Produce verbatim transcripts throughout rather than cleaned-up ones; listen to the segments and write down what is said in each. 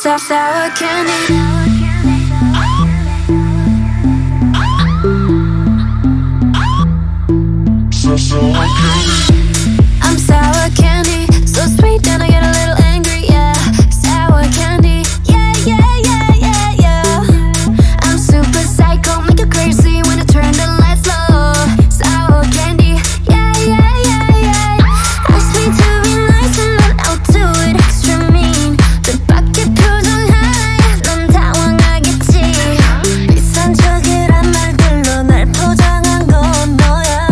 Sour candy. I'm sour candy, so sweet and I get a little angry, yeah. Sour candy, yeah, yeah, yeah, yeah, yeah. I'm super psycho, make you crazy when I turn the lights low. Sour candy, yeah, yeah, yeah, yeah. Ask me to be nice and then I'll do it extra mean. The bucket pulls on high, 넌 당황하겠지. 비싼 척이란 말들로 날 포장한 건 너야.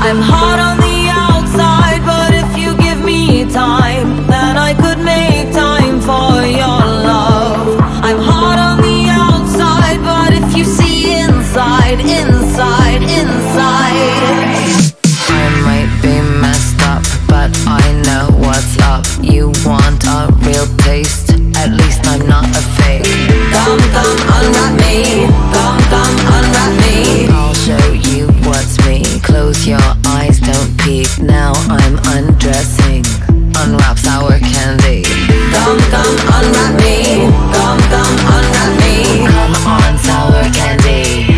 I'm hot on the outside, but if you give me time, then I could make time for your love. I'm hot on the outside, but if you see inside, inside, inside, I might be messed up, but I know what's up. You want a real taste? At least I'm not a fake. Come, come, unwrap me. Come, come, unwrap me. I'll show you what's me. Close your eyes. Don't peek, now I'm undressing. Unwrap sour candy. Come, come, unwrap me. Come, come, unwrap me. Come on, sour candy.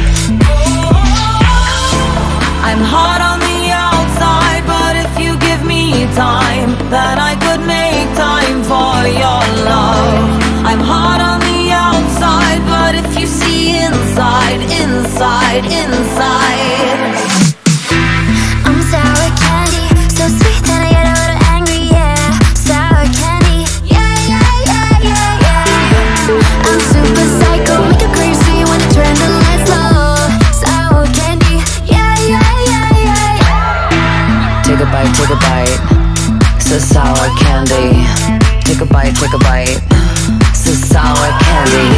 I'm hot on the outside, but if you give me time, then I could make time for your love. I'm hot on the outside, but if you see inside, inside, inside. Take a bite, take a bite, so sour candy. Take a bite, take a bite, so sour candy.